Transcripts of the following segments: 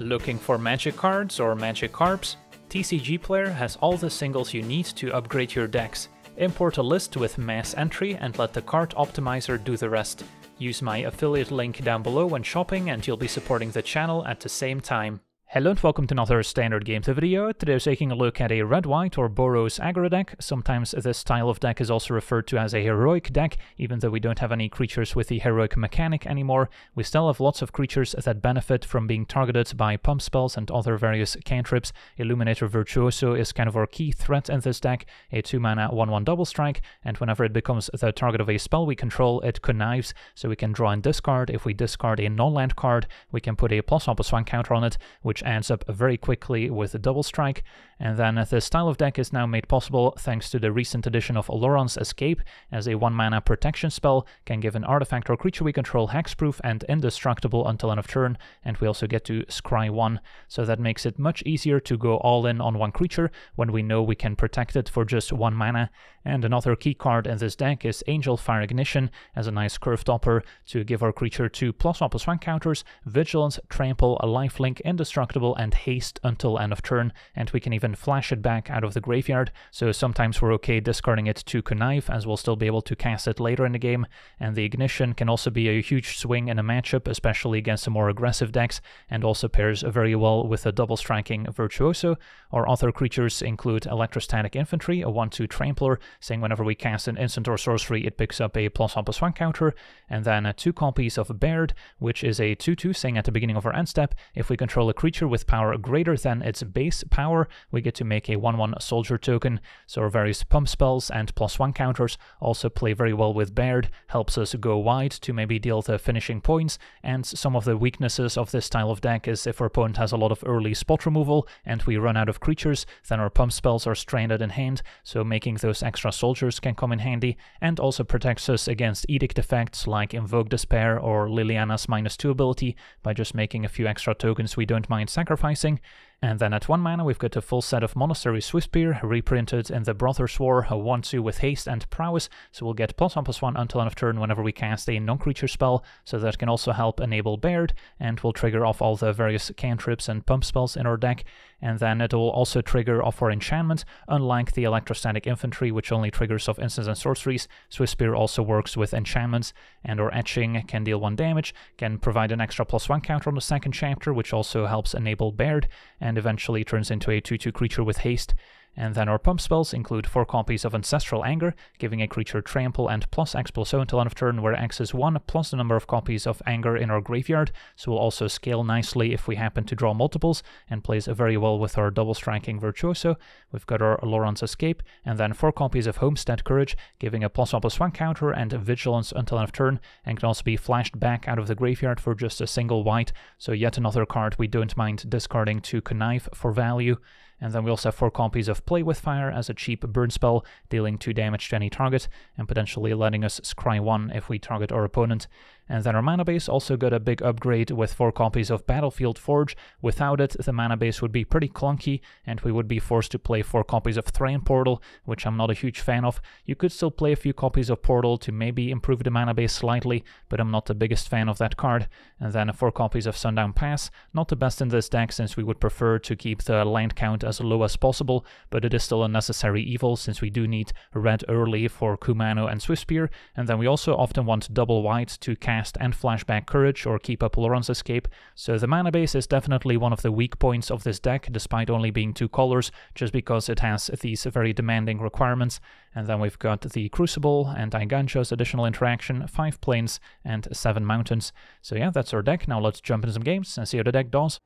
Looking for magic cards or magic carps? TCG Player has all the singles you need to upgrade your decks. Import a list with mass entry and let the card optimizer do the rest. Use my affiliate link down below when shopping and you'll be supporting the channel at the same time. Hello and welcome to another Standard Games video. Today we're taking a look at a red-white or Boros aggro deck. Sometimes this style of deck is also referred to as a heroic deck, even though we don't have any creatures with the heroic mechanic anymore. We still have lots of creatures that benefit from being targeted by pump spells and other various cantrips. Illuminator Virtuoso is kind of our key threat in this deck, a 2-mana 1-1 double strike, and whenever it becomes the target of a spell we control, it connives, so we can draw and discard. If we discard a non-land card, we can put a +1/+1 counter on it, which adds up very quickly with a double strike. And then this style of deck is now made possible thanks to the recent addition of Aloran's Escape, as a 1-mana protection spell, can give an artifact or creature we control hexproof and indestructible until end of turn, and we also get to scry 1, so that makes it much easier to go all in on one creature when we know we can protect it for just 1 mana. And another key card in this deck is Angelfire Ignition, as a nice curve topper to give our creature 2 +1/+1 counters, Vigilance, Trample, a lifelink, indestructible, and haste until end of turn, and we can even flash it back out of the graveyard, so sometimes we're okay discarding it to connive, as we'll still be able to cast it later in the game. And the Ignition can also be a huge swing in a matchup, especially against some more aggressive decks, and also pairs very well with a double striking Virtuoso. Our other creatures include Electrostatic Infantry, a 1/2 trampler, saying whenever we cast an instant or sorcery it picks up a +1/+1 counter, and then 2 copies of Baird, which is a 2/2 saying at the beginning of our end step, if we control a creature with power greater than its base power, we get to make a 1/1 soldier token. So our various pump spells and +1 counters also play very well with Baird, helps us go wide to maybe deal the finishing points. And some of the weaknesses of this style of deck is if our opponent has a lot of early spot removal and we run out of creatures, then our pump spells are stranded in hand, so making those extra soldiers can come in handy, and also protects us against edict effects like Invoke Despair or Liliana's -2 ability by just making a few extra tokens we don't mind sacrificing. And then at 1 mana we've got a full set of Monastery Swiftspear, reprinted in the Brothers' War, a 1/2 with haste and prowess, so we'll get +1/+1 until end of turn whenever we cast a non-creature spell, so that can also help enable Baird, and will trigger off all the various cantrips and pump spells in our deck. And then it will also trigger off our enchantment, unlike the Electrostatic Infantry, which only triggers off instants and sorceries. Swiftspear also works with enchantments, and our Etching can deal 1 damage, can provide an extra +1 counter on the 2nd chapter, which also helps enable Baird, and eventually turns into a 2/2 creature with haste. And then our pump spells include 4 copies of Ancestral Anger, giving a creature trample and +X/+0 until end of turn, where X is 1 plus the number of copies of Anger in our graveyard, so we'll also scale nicely if we happen to draw multiples, and plays very well with our double striking Virtuoso. We've got our Aloran's Escape, and then 4 copies of Homestead Courage, giving a +1/+1 counter and Vigilance until end of turn, and can also be flashed back out of the graveyard for just a single white, so yet another card we don't mind discarding to connive for value. And then we also have 4 copies of Play With Fire as a cheap burn spell, dealing 2 damage to any target, and potentially letting us scry 1 if we target our opponent. And then our mana base also got a big upgrade with 4 copies of Battlefield Forge. Without it, the mana base would be pretty clunky, and we would be forced to play 4 copies of Thran Portal, which I'm not a huge fan of. You could still play a few copies of Portal to maybe improve the mana base slightly, but I'm not the biggest fan of that card. And then 4 copies of Sundown Pass, not the best in this deck since we would prefer to keep the land count as low as possible, but it is still a necessary evil since we do need red early for Kumano and Swiftspear. And then we also often want double white to cast and flashback Courage or keep up Aloran's Escape, so the mana base is definitely one of the weak points of this deck, despite only being 2 colors, just because it has these very demanding requirements. And then we've got the Crucible and Igancho's additional interaction, 5 plains and 7 mountains. So yeah, that's our deck. Now let's jump into some games and see how the deck does.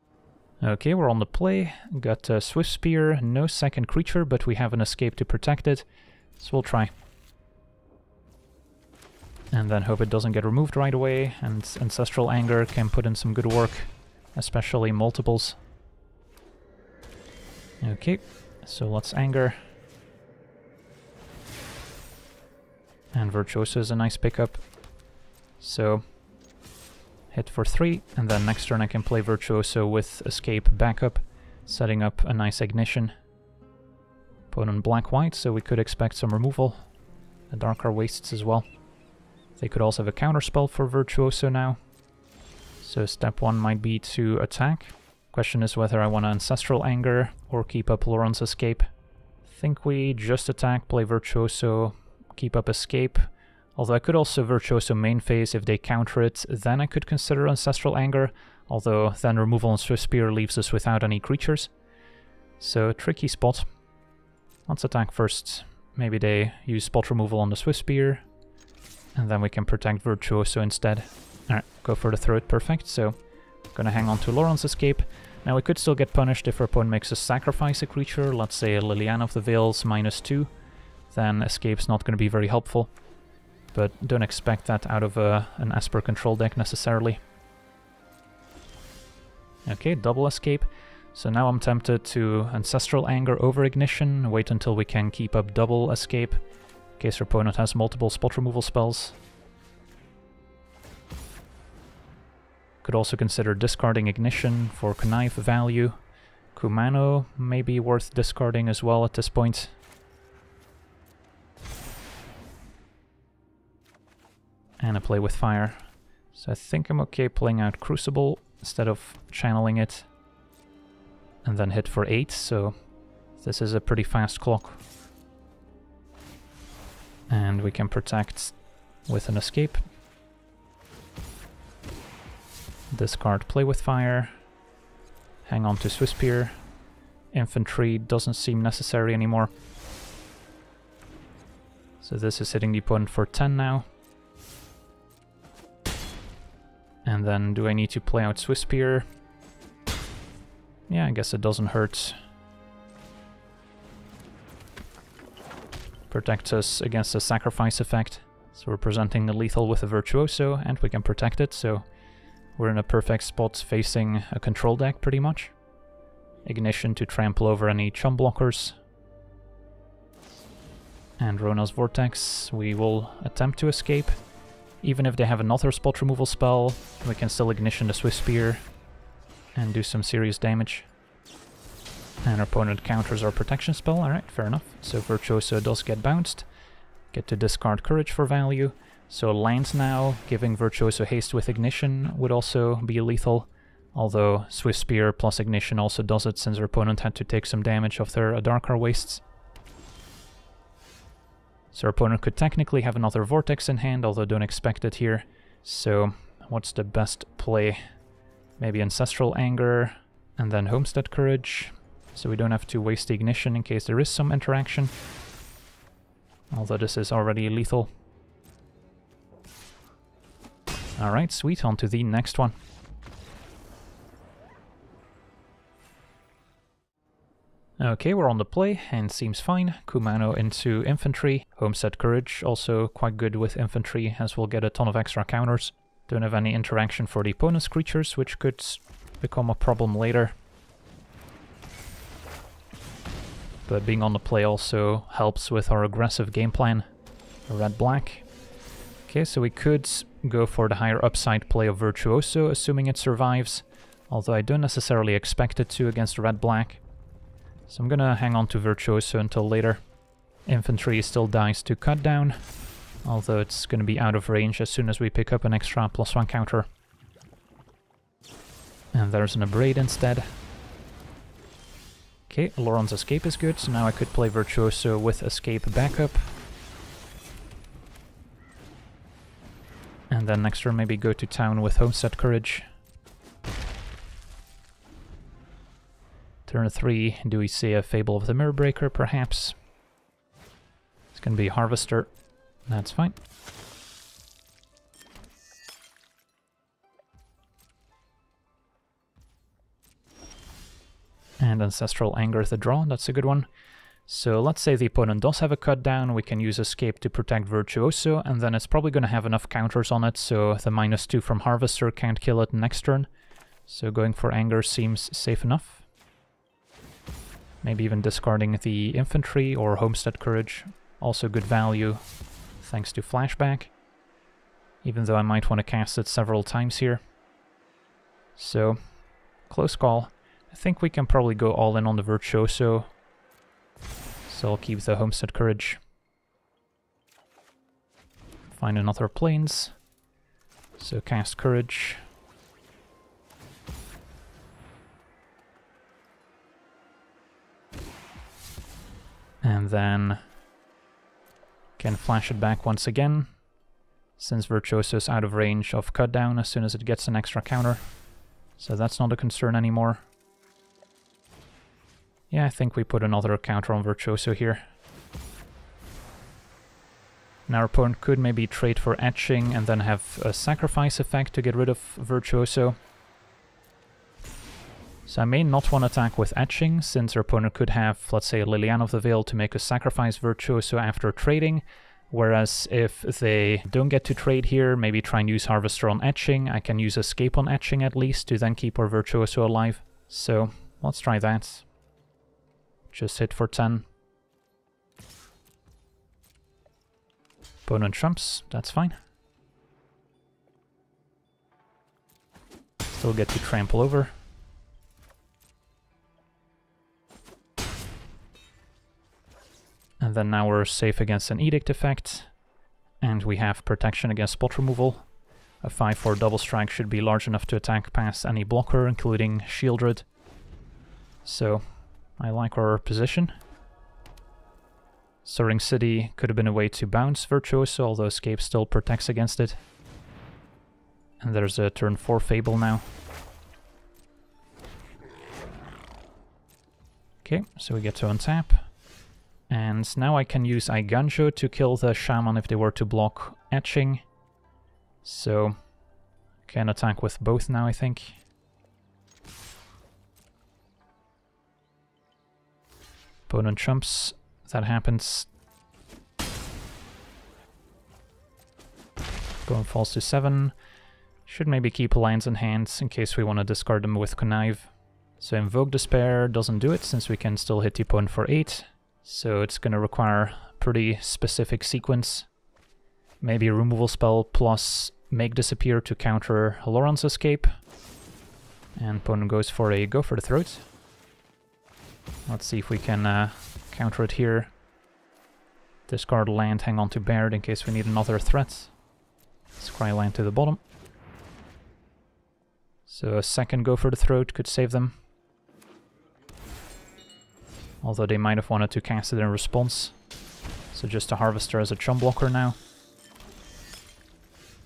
Okay, we're on the play. Got Swiftspear, no second creature, but we have an escape to protect it, so we'll try. And then hope it doesn't get removed right away, and Ancestral Anger can put in some good work, especially multiples. Okay, so let's Anger. And Virtuoso is a nice pickup. So hit for 3, and then next turn I can play Virtuoso with Escape backup, setting up a nice Ignition. Opponent black-white, so we could expect some removal. Adarkar Wastes as well. They could also have a counterspell for Virtuoso now. So step 1 might be to attack, Question is whether I want Ancestral Anger or keep up Aloran's Escape. I think we just attack, play Virtuoso, keep up Escape. Although I could also Virtuoso main phase if they counter it, then I could consider Ancestral Anger, although then removal on Swiftspear leaves us without any creatures. So, tricky spot. Let's attack first. Maybe they use spot removal on the Swiftspear, and then we can protect Virtuoso instead. Alright, go for the throat, perfect. So, gonna hang on to Aloran's Escape. Now we could still get punished if our opponent makes us sacrifice a creature, let's say Liliana of the Veil's -2, then Escape's not gonna be very helpful. But don't expect that out of an Esper control deck necessarily. Okay, double Escape. So now I'm tempted to Ancestral Anger over Ignition, wait until we can keep up double Escape, in case our opponent has multiple spot removal spells. Could also consider discarding Ignition for Connive value. Kumano may be worth discarding as well at this point. And a Play With Fire. So I think I'm okay playing out Crucible instead of channeling it. And then hit for 8, so this is a pretty fast clock. And we can protect with an Escape. Discard Play With Fire, hang on to Swiftspear. Infantry doesn't seem necessary anymore. So this is hitting the opponent for 10 now. And then do I need to play out Swiftspear? Yeah, I guess it doesn't hurt. Protects us against the sacrifice effect. So we're presenting the lethal with a Virtuoso and we can protect it, so we're in a perfect spot facing a control deck, pretty much. Ignition to trample over any chum blockers. And Rona's Vortex, we will attempt to escape. Even if they have another spot removal spell, we can still Ignition the Swiftspear and do some serious damage. And our opponent counters our protection spell, alright, fair enough. So Virtuoso does get bounced. Get to discard Courage for value. So lands now, giving Virtuoso haste with Ignition would also be lethal, although Swiftspear plus Ignition also does it since our opponent had to take some damage of their Adarkar Wastes. So our opponent could technically have another Vortex in hand, although don't expect it here. So what's the best play? Maybe Ancestral Anger and then Homestead Courage, so we don't have to waste the Ignition in case there is some interaction, although this is already lethal. Alright, sweet, on to the next one. Okay, we're on the play, and seems fine. Kumano into Infantry. Homestead Courage, also quite good with Infantry, as we'll get a ton of extra counters. Don't have any interaction for the opponent's creatures, which could become a problem later. But being on the play also helps with our aggressive game plan. Red-black. Okay, so we could go for the higher upside play of Virtuoso, assuming it survives, although I don't necessarily expect it to against red-black. So I'm gonna hang on to Virtuoso until later. Infantry still dies to cut down, although it's gonna be out of range as soon as we pick up an extra +1 counter. And there's an Abrade instead. Okay, Aloran's Escape is good, so now I could play Virtuoso with Escape backup. And then next turn maybe go to town with Homestead Courage. Turn 3, do we see a Fable of the Mirror Breaker, perhaps? It's gonna be Harvester. That's fine. And Ancestral Anger the draw, that's a good one. So let's say the opponent does have a cut down, we can use Escape to protect Virtuoso, and then it's probably going to have enough counters on it, so the -2 from Harvester can't kill it next turn. So going for Anger seems safe enough. Maybe even discarding the Infantry or Homestead Courage, also good value thanks to Flashback, even though I might want to cast it several times here. So, close call. I think we can probably go all in on the Virtuoso. So I'll keep the Homestead Courage. Find another Plains. So cast Courage. and then can flash it back once again, since Virtuoso is out of range of cutdown as soon as it gets an extra counter, so that's not a concern anymore. Yeah, I think we put another counter on Virtuoso here. And our opponent could maybe trade for Etching and then have a sacrifice effect to get rid of Virtuoso. So I may not want to attack with Etching, since our opponent could have, let's say, Liliana of the Veil to make us sacrifice Virtuoso after trading, whereas if they don't get to trade here, maybe try and use Harvester on Etching. I can use Escape on Etching at least to then keep our Virtuoso alive. So let's try that. Just hit for 10. Opponent trumps, that's fine. Still get to trample over. And then now we're safe against an Edict effect, and we have protection against spot removal. A 5-4 double strike should be large enough to attack past any blocker, including Shieldred. So I like our position. Soaring City could have been a way to bounce Virtuoso, although Escape still protects against it. And there's a turn 4 Fable now. Okay, so we get to untap. And now I can use Igancho to kill the Shaman if they were to block Etching. So I can attack with both now, I think. Opponent trumps, that happens. Opponent falls to 7. Should maybe keep lands in hand in case we want to discard them with Connive. So Invoke Despair doesn't do it, since we can still hit the opponent for 8. So it's going to require a pretty specific sequence. Maybe a removal spell plus Make Disappear to counter Aloran's Escape. And opponent goes for a Go for the Throat. Let's see if we can counter it here. Discard land, hang on to Baird in case we need another threat. Scry land to the bottom. So a second Go for the Throat could save them. Although they might have wanted to cast it in response. So just a Harvester as a chum blocker now.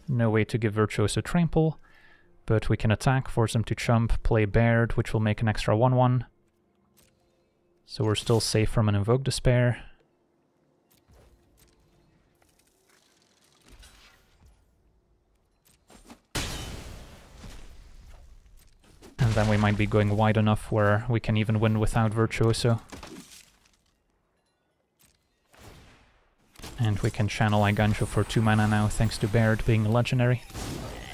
No way to give Virtuoso trample, but we can attack, force them to chump, play Baird, which will make an extra 1-1. So we're still safe from an Invoke Despair. And then we might be going wide enough where we can even win without Virtuoso. And we can channel Igancho for 2 mana now, thanks to Baird being legendary.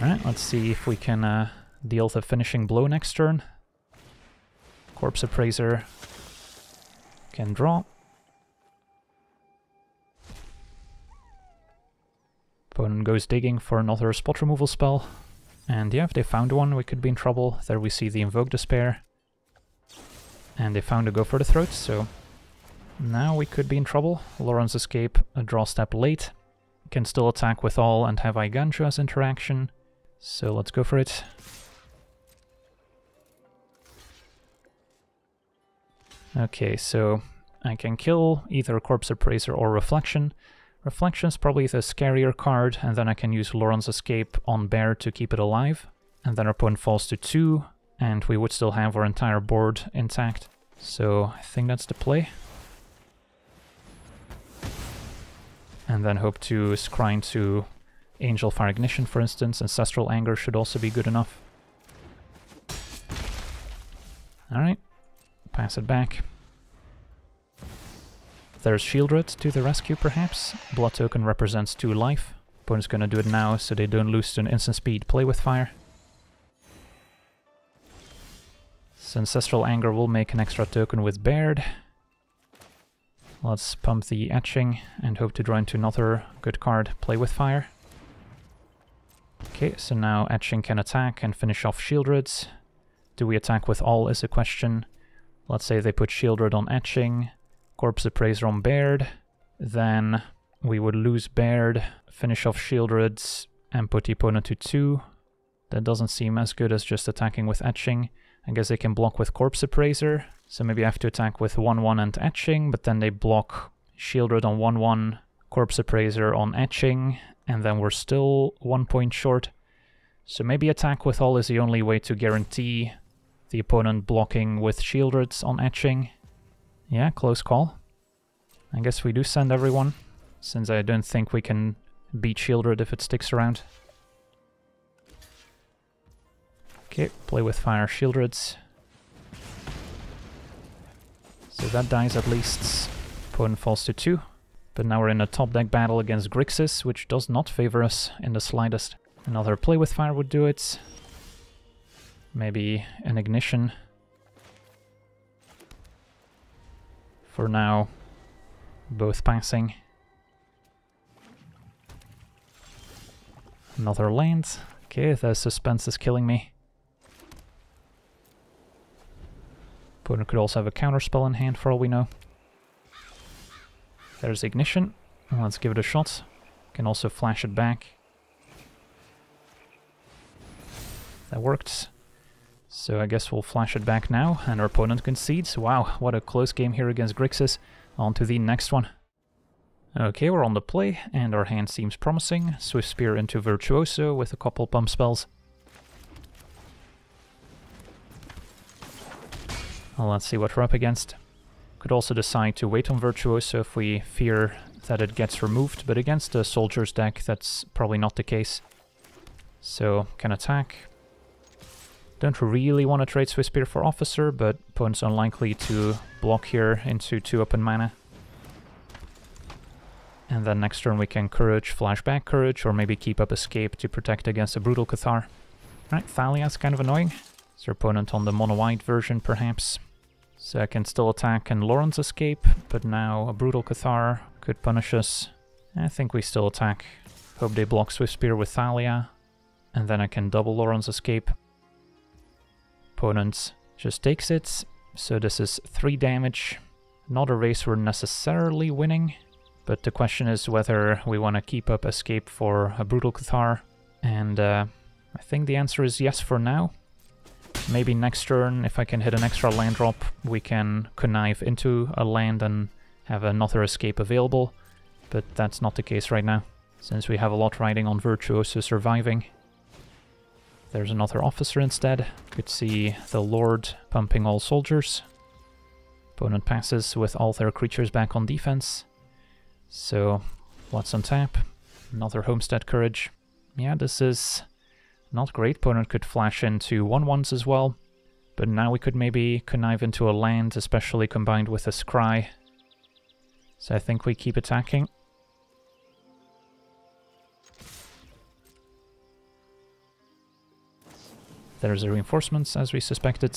Alright, let's see if we can deal the finishing blow next turn. Corpse Appraiser can draw. Opponent goes digging for another spot removal spell. And yeah, if they found one, we could be in trouble. There we see the Invoke Despair. And they found a Go for the Throat, so now we could be in trouble. Aloran's Escape, a draw step late. Can still attack with all and have Igancho as interaction. So let's go for it. Okay, so I can kill either Corpse Appraiser or Reflection. Reflection's probably the scarier card, and then I can use Aloran's Escape on Bear to keep it alive. And then our opponent falls to 2, and we would still have our entire board intact. So I think that's the play. And then hope to scry into Angelfire Ignition, for instance. Ancestral Anger should also be good enough. Alright. Pass it back. There's Shieldred to the rescue, perhaps. Blood token represents 2 life. Opponent's gonna do it now so they don't lose to an instant speed Play With Fire. So Ancestral Anger will make an extra token with Baird. Let's pump the Etching and hope to draw into another good card, Play With Fire. Okay, so now Etching can attack and finish off Shieldred. Do we attack with all is a question. Let's say they put Shieldred on Etching, Corpse Appraiser on Baird, then we would lose Baird, finish off Shieldred, and put the opponent to 2. That doesn't seem as good as just attacking with Etching. I guess they can block with Corpse Appraiser, So maybe I have to attack with 1-1 and Etching, but then they block Shieldred on 1-1, Corpse Appraiser on Etching, and then we're still 1 point short. So maybe attack with all is the only way to guarantee the opponent blocking with Shieldred on Etching. Yeah, close call. I guess we do send everyone, since I don't think we can beat Shieldred if it sticks around. Okay, Play With Fire Shieldred. So that dies at least. Opponent falls to 2. But now we're in a top deck battle against Grixis, which does not favor us in the slightest. Another Play With Fire would do it. Maybe an Ignition. For now, both passing. Another land. Okay, the suspense is killing me. Opponent could also have a counterspell in hand for all we know. There's Ignition. Let's give it a shot. Can also flash it back. That worked. So I guess we'll flash it back now, and our opponent concedes. Wow, what a close game here against Grixis. On to the next one. Okay, we're on the play, and our hand seems promising. Swiftspear into Virtuoso with a couple pump spells. Well, let's see what we're up against. Could also decide to wait on Virtuoso if we fear that it gets removed, but against a Soldier's deck that's probably not the case. So, can attack. Don't really want to trade Swiftspear for Officer, but opponent's unlikely to block here into 2 open mana. And then next turn we can Courage, Flashback Courage, or maybe keep up Escape to protect against a Brutal Cathar. Alright, Thalia's kind of annoying. It's your opponent on the mono-white version, perhaps. So I can still attack and Adarkar Escape, but now a Brutal Cathar could punish us. I think we still attack. Hope they block Swiftspear with Thalia, and then I can double Adarkar Escape. Opponent just takes it, so this is 3 damage. Not a race we're necessarily winning, but the question is whether we want to keep up Escape for a Brutal Cathar, and I think the answer is yes for now. Maybe next turn, if I can hit an extra land drop, we can connive into a land and have another Escape available, but that's not the case right now, since we have a lot riding on Virtuoso surviving. There's another Officer instead. Could see the Lord pumping all soldiers. Opponent passes with all their creatures back on defense. So, what's on tap? Another Homestead Courage. Yeah, this is not great. Opponent could flash into 1-1s as well. But now we could maybe connive into a land, especially combined with a Scry. So I think we keep attacking. There's the reinforcements, as we suspected.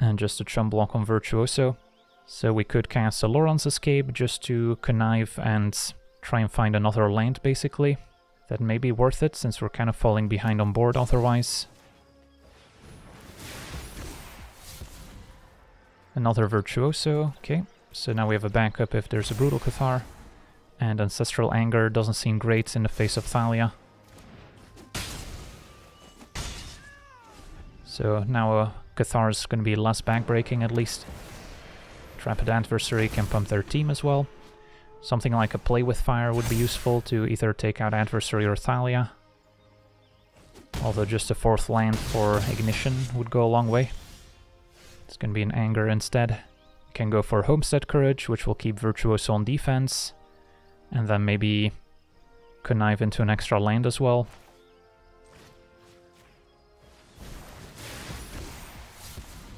And just a chum block on Virtuoso. So we could cast Aloran's Escape just to connive and try and find another land, basically. That may be worth it, since we're kind of falling behind on board otherwise. Another Virtuoso, okay. So now we have a backup if there's a Brutal Cathar. And Ancestral Anger doesn't seem great in the face of Thalia. So now Cathar's going to be less backbreaking at least. Trap Adversary can pump their team as well. Something like a Play With Fire would be useful to either take out Adversary or Thalia. Although just a 4th land for Ignition would go a long way. It's going to be an Anger instead. We can go for Homestead Courage, which will keep Virtuoso on defense. And then maybe connive into an extra land as well.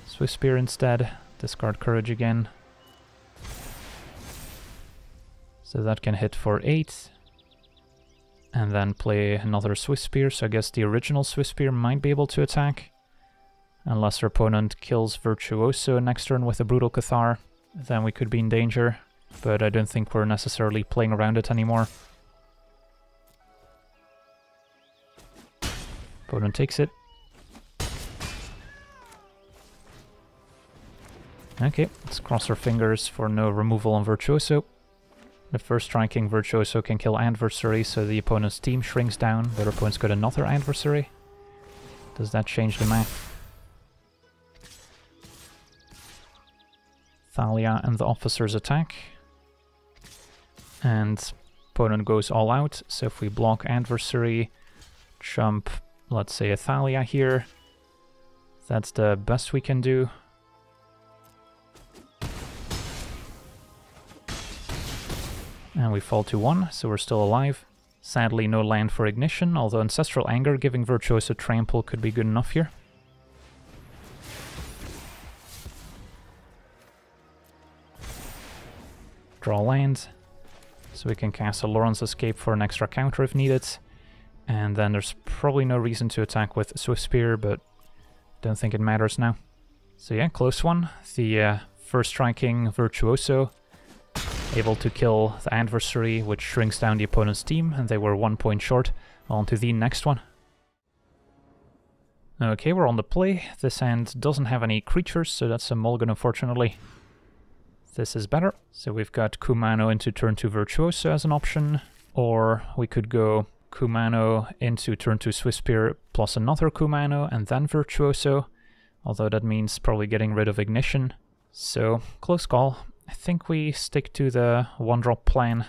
Swiftspear instead, discard Courage again. So that can hit for 8. And then play another Swiftspear, so I guess the original Swiftspear might be able to attack. Unless our opponent kills Virtuoso next turn with a Brutal Cathar, then we could be in danger. But I don't think we're necessarily playing around it anymore. Opponent takes it. Okay, let's cross our fingers for no removal on Virtuoso. The first Striking Virtuoso can kill adversary, so the opponent's team shrinks down. Their opponent's got another adversary. Does that change the map? Thalia and the officers attack. And opponent goes all out, so if we block adversary, jump, let's say, a Thalia here. That's the best we can do. And we fall to 1, so we're still alive. Sadly, no land for Ignition, although Ancestral Anger giving Virtuoso Trample could be good enough here. Draw land, so we can cast Aloran's Escape for an extra counter if needed. And then there's probably no reason to attack with Swiftspear, but don't think it matters now. So yeah, close one. The first Striking Virtuoso able to kill the adversary, which shrinks down the opponent's team, and they were 1 point short. On to the next one. Okay, we're on the play. This hand doesn't have any creatures, so that's a mulligan, unfortunately. This is better. So we've got Kumano into turn 2 Virtuoso as an option, or we could go Kumano into turn 2 Swiftspear plus another Kumano and then Virtuoso, although that means probably getting rid of Ignition. So, close call. I think we stick to the one-drop plan.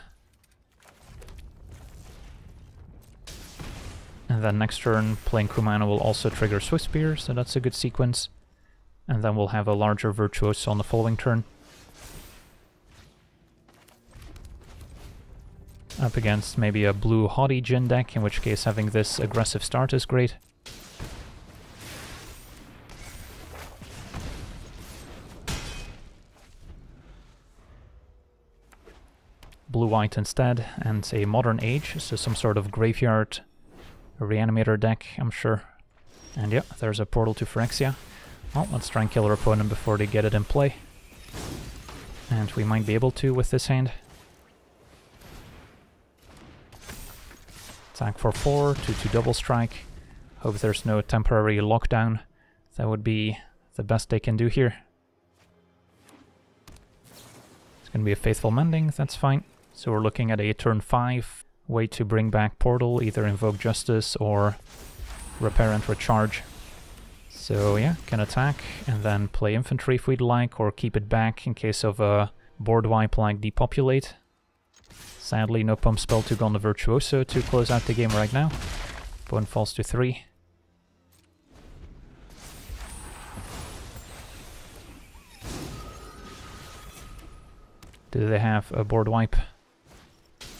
And then next turn, playing Kumano will also trigger Swiftspear, so that's a good sequence. And then we'll have a larger Virtuoso on the following turn. Up against maybe a blue Haughty Jin deck, in which case having this aggressive start is great. Blue-white instead, and a Modern Age, so some sort of graveyard reanimator deck, I'm sure. And yeah, there's a Portal to Phyrexia. Well, let's try and kill our opponent before they get it in play. And we might be able to with this hand. Attack for 4, 2-2 double strike. Hope there's no temporary lockdown. That would be the best they can do here. It's gonna be a Faithful Mending, that's fine. So we're looking at a turn 5 way to bring back Portal, either Invoke Justice or Repair and Recharge. So yeah, can attack and then play Infantry if we'd like, or keep it back in case of a board wipe like Depopulate. Sadly, no Pump Spell to go on the Virtuoso to close out the game right now. Opponent falls to 3. Do they have a board wipe?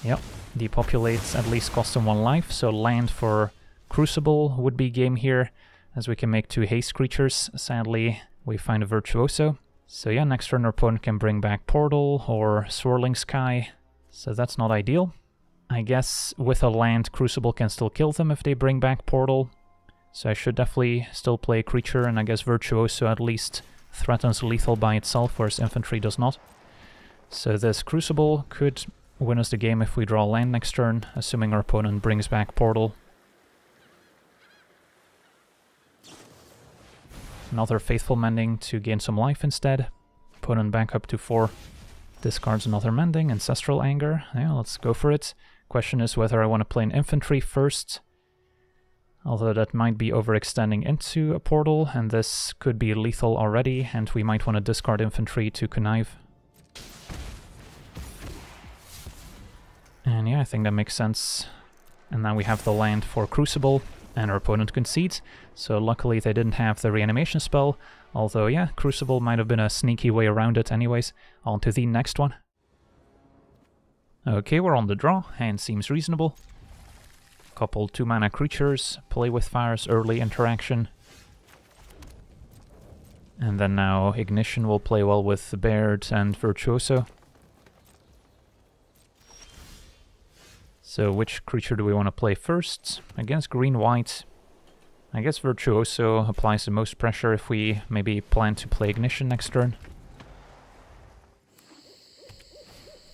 Yep, Depopulates at least cost them 1 life, so land for Crucible would be game here, as we can make 2 haste creatures. Sadly, we find a Virtuoso. So yeah, next turn our opponent can bring back Portal or Swirling Sky, so that's not ideal. I guess with a land, Crucible can still kill them if they bring back Portal, so I should definitely still play a creature, and I guess Virtuoso at least threatens lethal by itself, whereas Infantry does not. So this Crucible could win us the game if we draw land next turn, assuming our opponent brings back Portal. Another Faithful Mending to gain some life instead. Opponent back up to 4. Discards another Mending, Ancestral Anger. Yeah, let's go for it. Question is whether I want to play an Infantry first, although that might be overextending into a Portal, and this could be lethal already, and we might want to discard Infantry to connive. And yeah, I think that makes sense. And now we have the land for Crucible, and our opponent concedes. So luckily they didn't have the reanimation spell, although yeah, Crucible might have been a sneaky way around it anyways. On to the next one. Okay, we're on the draw. Hand seems reasonable. Couple 2-mana creatures, Play With Fire's early interaction. And then now Ignition will play well with Baird and Virtuoso. So which creature do we want to play first? Against green-white, I guess Virtuoso applies the most pressure if we maybe plan to play Ignition next turn.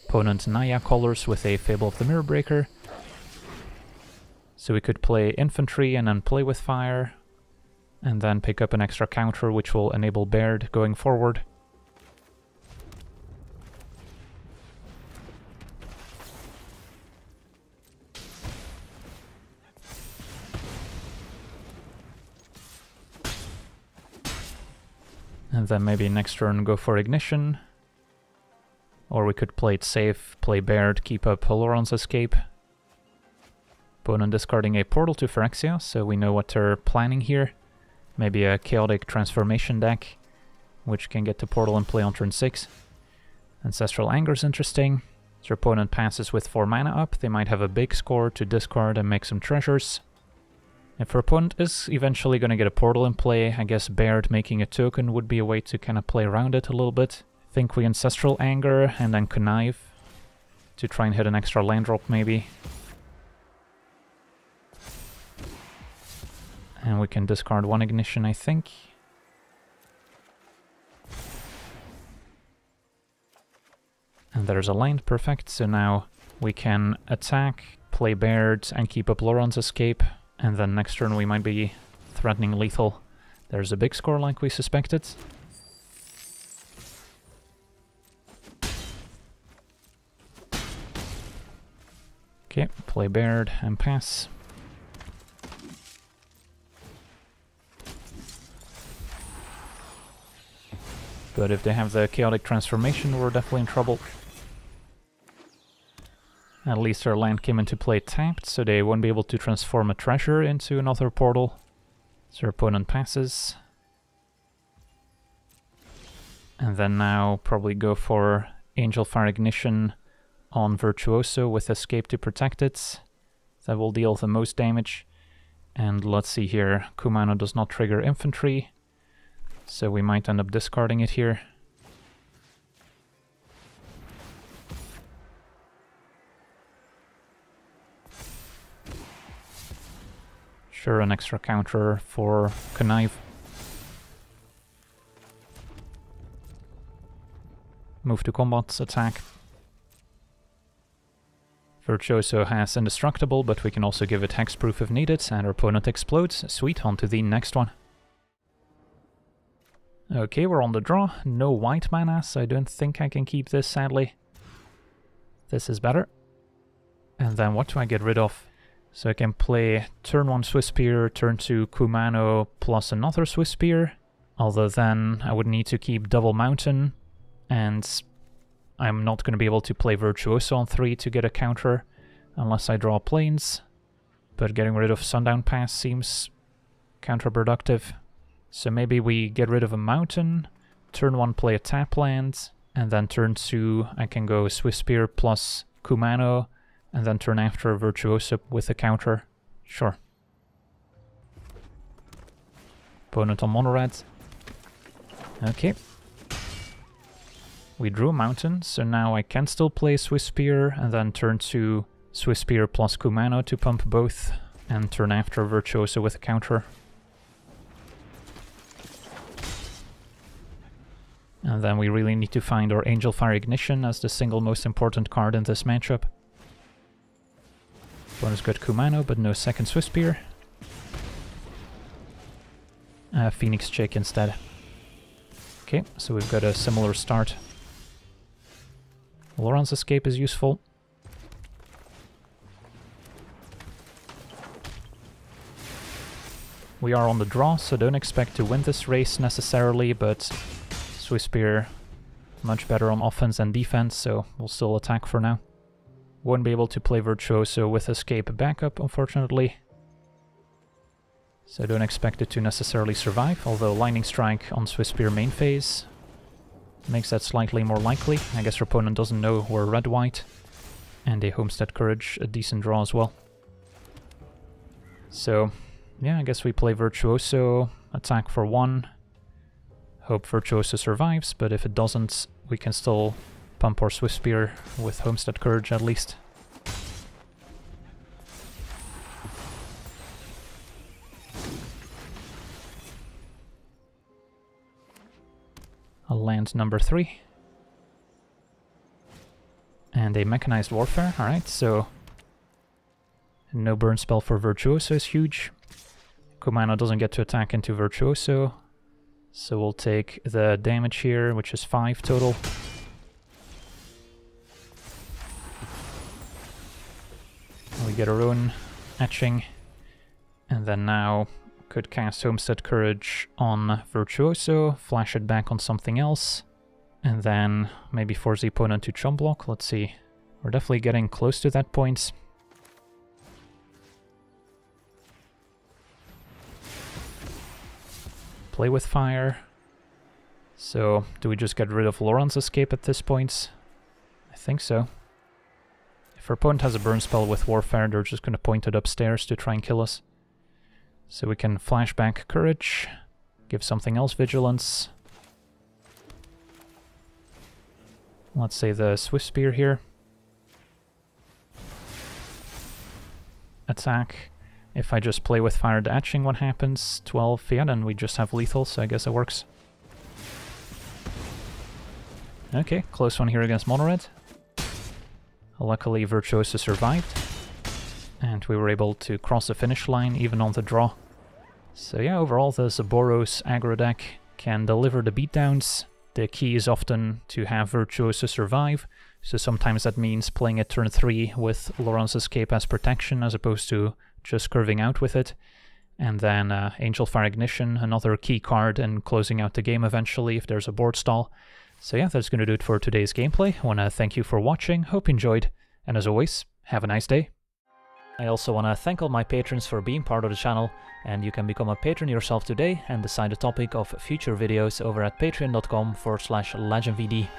Opponent Naya colors with a Fable of the Mirror Breaker. So we could play Infantry and then Play With Fire, and then pick up an extra counter which will enable Baird going forward. and then maybe next turn go for Ignition. Or we could play it safe, play Baird, keep up Aloran's Escape. Opponent discarding a Portal to Phyrexia, so we know what they're planning here. Maybe a Chaotic Transformation deck, which can get to Portal and play on turn 6. Ancestral Anger is interesting. If your opponent passes with 4 mana up, they might have a big score to discard and make some treasures. If your opponent is eventually going to get a Portal in play, I guess Baird making a token would be a way to kind of play around it a little bit. I think we Ancestral Anger and then Connive to try and hit an extra land drop maybe. And we can discard one Ignition, I think. And there's a land, perfect, so now we can attack, play Baird, and keep up Aloran's Escape, and then next turn we might be threatening lethal. There's a big score like we suspected. Okay, play Baird and pass. But if they have the Chaotic Transformation, we're definitely in trouble. At least their land came into play tapped, so they won't be able to transform a treasure into another portal. So their opponent passes. And then now probably go for Angelfire Ignition on Virtuoso with Escape to protect it. That will deal the most damage. And let's see here, Kumano does not trigger Infantry, so we might end up discarding it here. Sure, an extra counter for Connive. Move to combat, attack. Virtuoso has Indestructible, but we can also give it Hexproof if needed, and our opponent explodes. Sweet, on to the next one. Okay, we're on the draw. No white mana, so I don't think I can keep this, sadly. This is better. And then what do I get rid of? So I can play turn 1 Swiftspear, turn 2 Kumano, plus another Swiftspear. Although then I would need to keep Double Mountain, and I'm not going to be able to play Virtuoso on 3 to get a counter, unless I draw planes. But getting rid of Sundown Pass seems counterproductive. So maybe we get rid of a mountain, turn 1 play a tap land, and then turn 2 I can go Swiftspear plus Kumano, and then turn after Virtuoso with a counter. Sure. Opponent on mono-red. Okay. We drew a mountain, so now I can still play Swiftspear, and then turn 2 Swiftspear plus Kumano to pump both, and turn after Virtuoso with a counter. And then we really need to find our Angelfire Ignition as the single most important card in this matchup. Bonus got Kumano, but no second Swiftspear. Phoenix Chick instead. Okay, so we've got a similar start. Aloran's Escape is useful. We are on the draw, so don't expect to win this race necessarily, but Swiftspear much better on offense than defense, so we'll still attack for now. Won't be able to play Virtuoso with Escape backup, unfortunately. So don't expect it to necessarily survive, although Lightning Strike on Swiftspear main phase makes that slightly more likely. I guess your opponent doesn't know we're red-white. And a Homestead Courage, a decent draw as well. So, yeah, I guess we play Virtuoso, attack for 1. Hope Virtuoso survives, but if it doesn't, we can still pump our Swiftspear with Homestead Courage at least. A land number 3. And a Mechanized Warfare, alright, so no burn spell for Virtuoso is huge. Kumano doesn't get to attack into Virtuoso. So we'll take the damage here, which is 5 total. We get our own Etching. And then now could cast Homestead Courage on Virtuoso, flash it back on something else, and then maybe force the opponent to chump block. Let's see. We're definitely getting close to that point. Play with fire. So, do we just get rid of Aloran's Escape at this point? I think so. If our opponent has a burn spell with Warfare, they're just going to point it upstairs to try and kill us. So we can flash back Courage, give something else Vigilance. Let's say the Swiftspear here. Attack. If I just play with fire the Etching, what happens? 12, yeah, then we just have lethal, so I guess it works. Okay, close one here against Mono-Red. Luckily Virtuoso survived, and we were able to cross the finish line even on the draw. So yeah, overall this Boros aggro deck can deliver the beatdowns. The key is often to have Virtuoso survive, so sometimes that means playing it turn 3 with Aloran's Escape as protection as opposed to just curving out with it. And then Angelfire Ignition, another key card in closing out the game eventually if there's a board stall. So yeah, that's going to do it for today's gameplay. I want to thank you for watching, hope you enjoyed, and as always, have a nice day. I also want to thank all my patrons for being part of the channel, and you can become a patron yourself today and decide the topic of future videos over at patreon.com/legendvd.